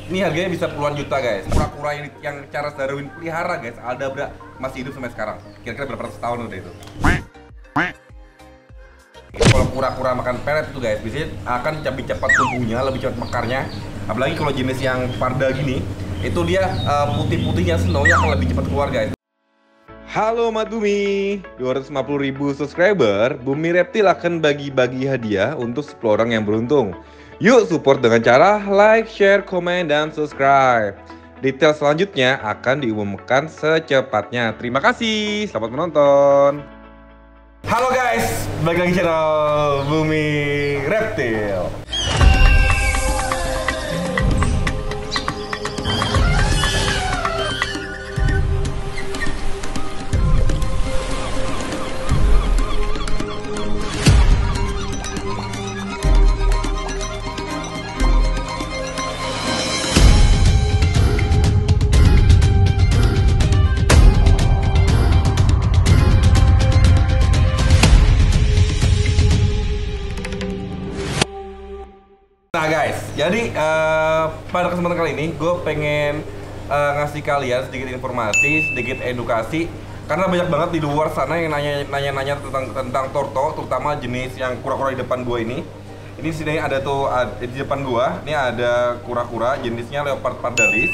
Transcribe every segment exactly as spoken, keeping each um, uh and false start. Ini harganya bisa puluhan juta, guys. Kura-kura yang, yang Charles Darwin pelihara, guys, Aldabra, masih hidup sampai sekarang. Kira-kira berapa ratus tahun udah itu. Kalau kura-kura makan peret itu, guys, biasanya akan lebih cepat tumbuhnya, lebih cepat mekarnya. Apalagi kalau jenis yang parda gini, itu dia uh, putih-putihnya, snownya akan lebih cepat keluar, guys. Halo Mat Bumi, dua ratus lima puluh ribu subscriber, Bumi Reptile akan bagi-bagi hadiah untuk sepuluh orang yang beruntung. Yuk support dengan cara like, share, komen, dan subscribe. Detail selanjutnya akan diumumkan secepatnya. Terima kasih, selamat menonton. Halo guys, balik lagi channel Bumi Reptile. Nah guys, jadi uh, pada kesempatan kali ini gue pengen uh, ngasih kalian sedikit informasi, sedikit edukasi. Karena banyak banget di luar sana yang nanya-nanya tentang tentang torto, terutama jenis yang kura-kura di depan gue ini. Ini di sini ada tuh ada, di depan gue, ini ada kura-kura jenisnya leopard pardalis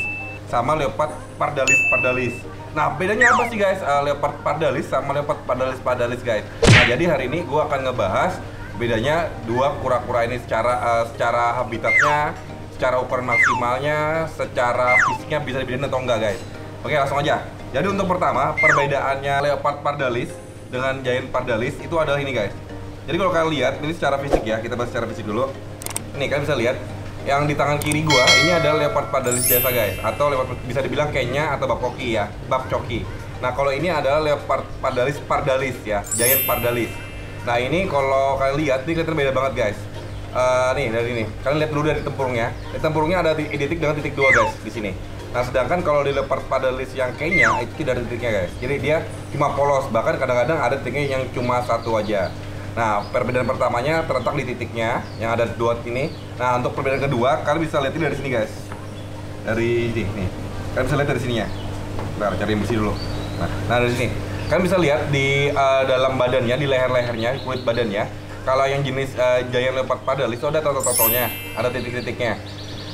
sama leopard pardalis pardalis. Nah bedanya apa sih guys, uh, leopard pardalis sama leopard pardalis pardalis guys? Nah jadi hari ini gue akan ngebahas bedanya dua kura-kura ini secara uh, secara habitatnya, secara ukuran maksimalnya, secara fisiknya bisa dibedain atau enggak guys. Oke langsung aja. Jadi untuk pertama, perbedaannya leopard pardalis dengan giant pardalis itu adalah ini guys. Jadi kalau kalian lihat ini secara fisik ya, kita bahas secara fisik dulu. Nih kalian bisa lihat yang di tangan kiri gua ini adalah leopard pardalis biasa guys, atau leopard, bisa dibilang Kenya atau Babcoki ya, Babcoki. Nah kalau ini adalah leopard pardalis pardalis ya, giant pardalis. Nah ini kalau kalian lihat, ini kelihatan beda banget guys. uh, Nih, dari ini, kalian lihat dulu dari tempurungnya. Di tempurungnya ada titik dengan titik dua guys, di sini. Nah sedangkan kalau di leopard pardalis yang Kenya, itu tidak ada titiknya guys. Jadi dia cuma polos, bahkan kadang-kadang ada titiknya yang cuma satu aja. Nah perbedaan pertamanya terletak di titiknya, yang ada dua ini. Nah untuk perbedaan kedua, kalian bisa lihat ini dari sini guys. Dari ini, nih. Kalian bisa lihat dari sininya. Bentar, cari yang bersih dulu. Nah, nah dari sini kalian bisa lihat di uh, dalam badannya, di leher-lehernya, kulit badannya. Kalau yang jenis uh, giant leopard pardalis itu ada tato-tatonya, ada titik-titiknya.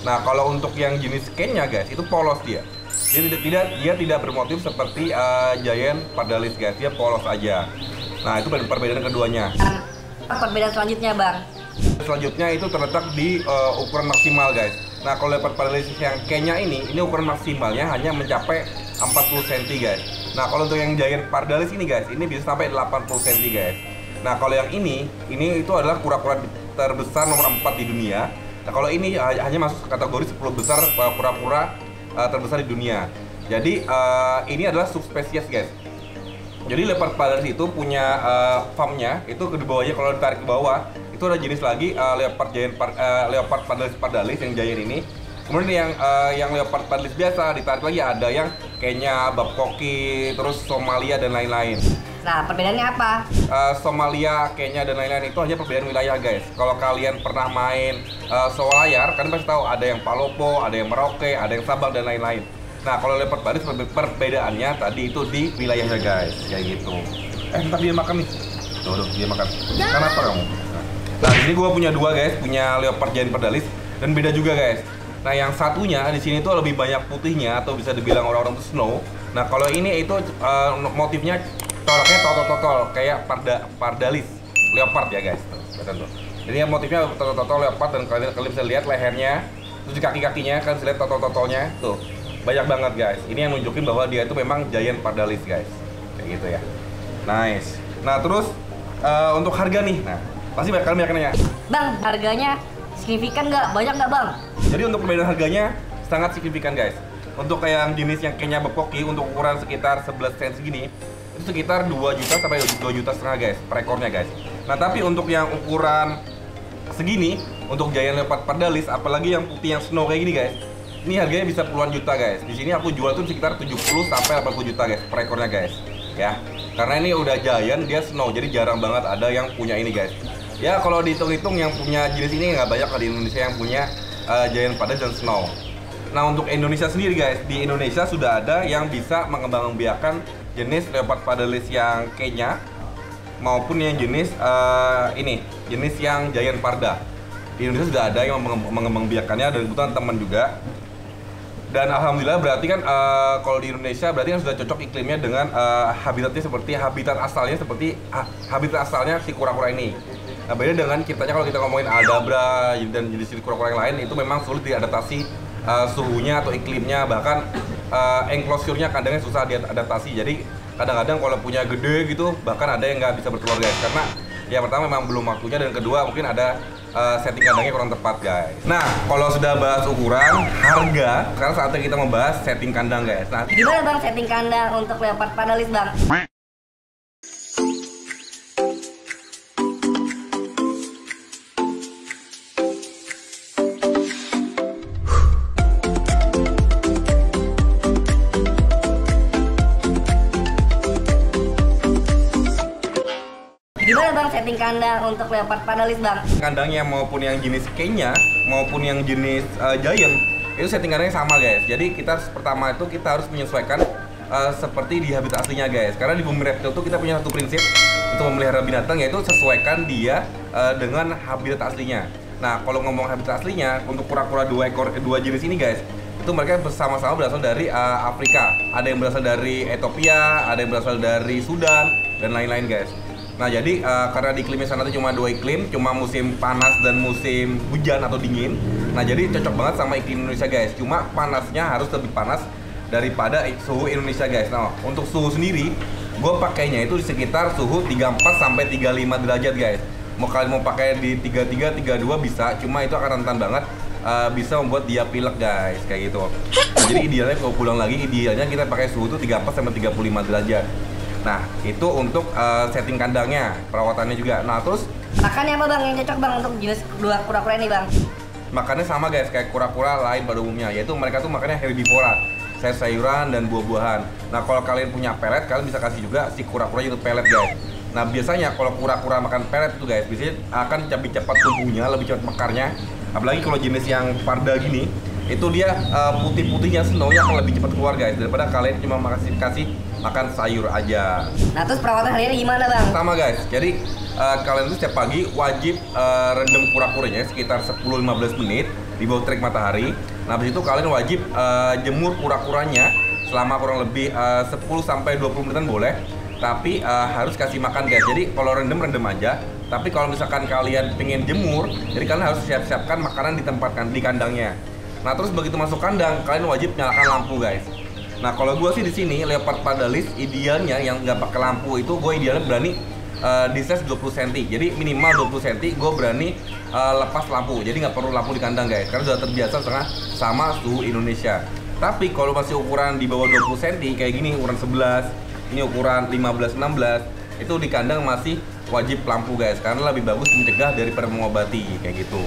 Nah kalau untuk yang jenis Kenya guys, itu polos dia. Dia tidak, tidak, dia tidak bermotif seperti uh, giant pardalis guys, dia polos aja. Nah itu perbedaan keduanya. Perbedaan selanjutnya bang? Selanjutnya itu terletak di uh, ukuran maksimal guys. Nah kalau leopard pardalis yang Kenya ini, ini ukuran maksimalnya hanya mencapai empat puluh sentimeter guys. Nah kalau untuk yang giant pardalis ini guys, ini bisa sampai delapan puluh sentimeter guys. Nah kalau yang ini, ini itu adalah kura-kura terbesar nomor empat di dunia. Nah kalau ini hanya masuk kategori sepuluh besar kura-kura uh, terbesar di dunia. Jadi uh, ini adalah subspesies guys. Jadi leopard pardalis itu punya uh, farmnya, itu ke bawahnya kalau ditarik ke bawah itu ada jenis lagi uh, leopard giant par, uh, leopard pardalis pardalis yang giant ini. Kemudian yang uh, yang leopard pardalis biasa ditarik lagi ada yang Kenya, Babcoki, terus Somalia dan lain-lain. Nah perbedaannya apa? Uh, Somalia, Kenya dan lain-lain itu hanya perbedaan wilayah guys. Kalau kalian pernah main uh, selayar, kalian pasti tahu ada yang Palopo, ada yang Merauke, ada yang Sabang dan lain-lain. Nah kalau leopard pardalis perbedaannya tadi itu di wilayahnya guys, kayak gitu. Eh ntar dia makan nih. Tuh, tuh dia makan. Ya. Kenapa kamu? Nah ini gue punya dua guys, punya leopard giant pardalis dan beda juga guys. Nah yang satunya di sini tuh lebih banyak putihnya atau bisa dibilang orang-orang tuh snow. Nah kalau ini itu uh, motifnya coraknya totol-totol kayak parda, pardalis leopard ya guys. Tuh, jadi yang motifnya totol-totol leopard dan kalian kalian bisa lihat lehernya, terus di kaki-kakinya kalian bisa lihat totol-totolnya tuh banyak banget guys. Ini yang nunjukin bahwa dia itu memang giant pardalis guys. Kayak gitu ya. Nice. Nah terus uh, untuk harga nih. Nah pasti banyak kalian yang nanya. Bang harganya signifikan nggak? Banyak nggak bang? Jadi untuk perbedaan harganya sangat signifikan guys. Untuk kayak jenis yang Kenya Babcoki untuk ukuran sekitar sebelas sentimeter segini itu sekitar dua juta sampai dua juta setengah guys per ekornya guys. Nah tapi untuk yang ukuran segini untuk giant leopard pardalis apalagi yang putih yang snow kayak gini guys, ini harganya bisa puluhan juta guys. Di sini aku jual tuh sekitar tujuh puluh sampai delapan puluh juta guys per ekornya guys. Ya. Karena ini udah giant dia snow jadi jarang banget ada yang punya ini guys. Ya kalau dihitung-hitung yang punya jenis ini nggak banyak di Indonesia yang punya uh, giant pardalis dan snow. Nah, untuk Indonesia sendiri guys, di Indonesia sudah ada yang bisa mengembangbiakan jenis leopard pardalis yang Kenya maupun yang jenis uh, ini, jenis yang Giant Parda. Di Indonesia sudah ada yang mengembangbiakannya dan kebetulan teman juga. Dan alhamdulillah berarti kan uh, kalau di Indonesia berarti kan sudah cocok iklimnya dengan uh, habitatnya seperti habitat asalnya seperti uh, habitat asalnya si kura-kura ini. Nah, beda dengan kitanya, kalau kita ngomongin Aldabra dan jenis kura-kura yang lain itu memang sulit diadaptasi uh, suhunya atau iklimnya, bahkan uh, enclosure-nya kandangnya susah diadaptasi. Jadi kadang-kadang kalau punya gede gitu bahkan ada yang nggak bisa bertelur guys, karena yang pertama memang belum waktunya dan kedua mungkin ada Uh, setting kandangnya kurang tepat guys. Nah, kalau sudah bahas ukuran, harga, sekarang saatnya kita membahas setting kandang guys. Nah, gimana bang setting kandang untuk leopard pardalis bang? Setting kandang untuk leopard pardalis bang? Kandangnya maupun yang jenis Kenya maupun yang jenis uh, Giant itu setting kandangnya sama guys. Jadi kita harus, pertama itu kita harus menyesuaikan uh, seperti di habitat aslinya guys. Karena di Bumi Reptile itu kita punya satu prinsip untuk memelihara binatang, yaitu sesuaikan dia uh, dengan habitat aslinya. Nah, kalau ngomong habitat aslinya untuk kura-kura dua ekor dua jenis ini guys, itu mereka bersama-sama berasal dari uh, Afrika. Ada yang berasal dari Ethiopia, ada yang berasal dari Sudan dan lain-lain guys. Nah, jadi uh, karena di iklimnya sana itu cuma dua iklim, cuma musim panas dan musim hujan atau dingin. Nah, jadi cocok banget sama iklim Indonesia guys. Cuma panasnya harus lebih panas daripada suhu Indonesia guys. Nah, untuk suhu sendiri, gue pakainya itu di sekitar suhu tiga puluh empat sampai tiga puluh lima derajat guys. Mau kalian mau pakai di tiga puluh tiga, tiga puluh dua bisa, cuma itu akan rentan banget uh, bisa membuat dia pilek guys, kayak gitu. Nah, jadi idealnya kalau pulang lagi, idealnya kita pakai suhu itu tiga puluh empat sampai tiga puluh lima derajat. Nah, itu untuk uh, setting kandangnya, perawatannya juga. Nah, terus makannya apa bang yang cocok bang untuk jenis dua kura-kura ini bang? Makannya sama guys, kayak kura-kura lain pada umumnya, yaitu mereka tuh makannya herbivora, sayur-sayuran dan buah-buahan. Nah, kalau kalian punya pelet, kalian bisa kasih juga si kura-kura itu pelet guys. Nah, biasanya kalau kura-kura makan pelet itu guys, biasanya akan lebih cepat tumbuhnya, lebih cepat mekarnya. Apalagi kalau jenis yang parda gini, itu dia uh, putih-putihnya, snownya akan lebih cepat keluar guys, daripada kalian cuma makasih kasih makan sayur aja. Nah, terus perawatan hariannya gimana bang? Sama guys, jadi uh, kalian tuh setiap pagi wajib uh, rendam kura-kuranya sekitar sepuluh sampai lima belas menit di bawah terik matahari. Nah, habis itu kalian wajib uh, jemur kura-kuranya selama kurang lebih uh, sepuluh sampai dua puluh menitan boleh, tapi uh, harus kasih makan guys. Jadi kalau rendam-rendam aja, tapi kalau misalkan kalian pengen jemur, jadi kalian harus siap-siapkan makanan di tempat di kandangnya. Nah, terus begitu masuk kandang, kalian wajib nyalakan lampu guys. Nah, kalau gue sih di sini leopard pardalis idealnya yang nggak pakai lampu itu gue idealnya berani uh, di size dua puluh sentimeter. Jadi minimal dua puluh sentimeter gue berani uh, lepas lampu. Jadi nggak perlu lampu di kandang guys, karena sudah terbiasa setengah sama suhu Indonesia. Tapi kalau masih ukuran di bawah dua puluh sentimeter kayak gini, ukuran sebelas, ini ukuran lima belas enam belas, itu di kandang masih wajib lampu guys, karena lebih bagus mencegah daripada mengobati kayak gitu.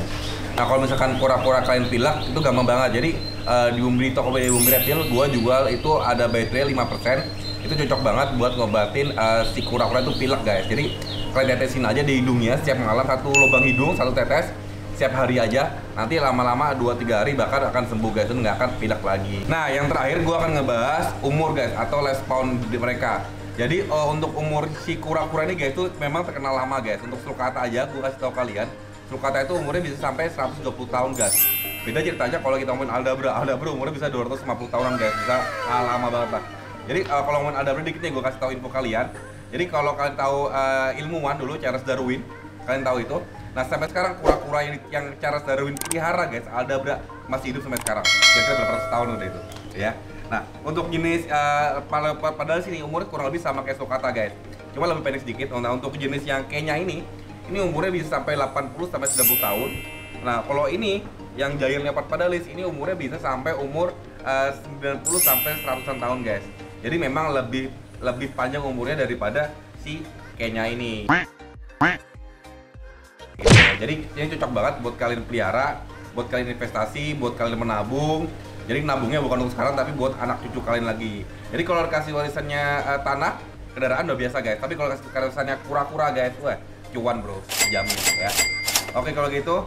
Nah, kalau misalkan kura-kura kalian pilek itu gampang banget. Jadi uh, di Bumi, toko di Bumi Reptile gua jual itu ada baterai lima persen. Itu cocok banget buat ngobatin uh, si kura-kura itu pilek guys. Jadi kalian tetesin aja di hidungnya setiap malam, satu lubang hidung satu tetes setiap hari aja. Nanti lama-lama dua tiga hari bahkan akan sembuh guys, dan nggak akan pilek lagi. Nah, yang terakhir gua akan ngebahas umur guys, atau lifespan di mereka. Jadi uh, untuk umur si kura-kura ini guys itu memang terkenal lama guys. Untuk Sulcata aja gua kasih tahu kalian, Sulcata itu umurnya bisa sampai seratus dua puluh tahun guys. Beda ceritanya kalau kita ngomongin Aldabra. Aldabra umurnya bisa dua ratus lima puluh tahunan guys, bisa ah, lama banget lah. Jadi uh, kalau ngomongin Aldabra dikit nih gue kasih tahu info kalian. Jadi kalau kalian tahu uh, ilmuwan dulu Charles Darwin, kalian tahu itu. Nah, sampai sekarang kura-kura yang, yang Charles Darwin pelihara guys, Aldabra masih hidup sampai sekarang. Kira-kira berapa ratus tahun udah itu ya. Nah, untuk jenis uh, padahal sini umurnya kurang lebih sama kayak Sulcata guys, cuma lebih pendek sedikit. Nah, untuk jenis yang Kenya ini, ini umurnya bisa sampai delapan puluh sampai sembilan puluh tahun. Nah, kalau ini yang Giant leopard pardalis ini umurnya bisa sampai umur uh, sembilan puluh sampai seratusan tahun guys. Jadi memang lebih lebih panjang umurnya daripada si Kenya ini. Gitu. Jadi ini cocok banget buat kalian pelihara, buat kalian investasi, buat kalian menabung. Jadi nabungnya bukan untuk sekarang tapi buat anak cucu kalian lagi. Jadi kalau kasih warisannya uh, tanah, kendaraan udah biasa guys. Tapi kalau kasih warisannya kura-kura guys, wah cuan bro, jamin ya. Oke, kalau gitu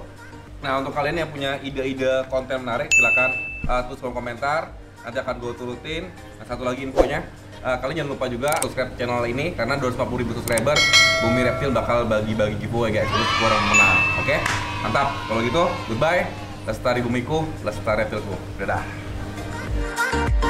Nah, untuk kalian yang punya ide-ide konten menarik, silahkan uh, tulis kolom komentar, nanti akan gue turutin. Nah, satu lagi infonya, uh, kalian jangan lupa juga subscribe channel ini, karena dua ratus lima puluh ribu subscriber Bumi Reptile bakal bagi-bagi giveaway guys, terus gue orang menang. Oke, mantap. Kalau gitu, goodbye. Lestari bumiku, lestari reptilku. Dadah.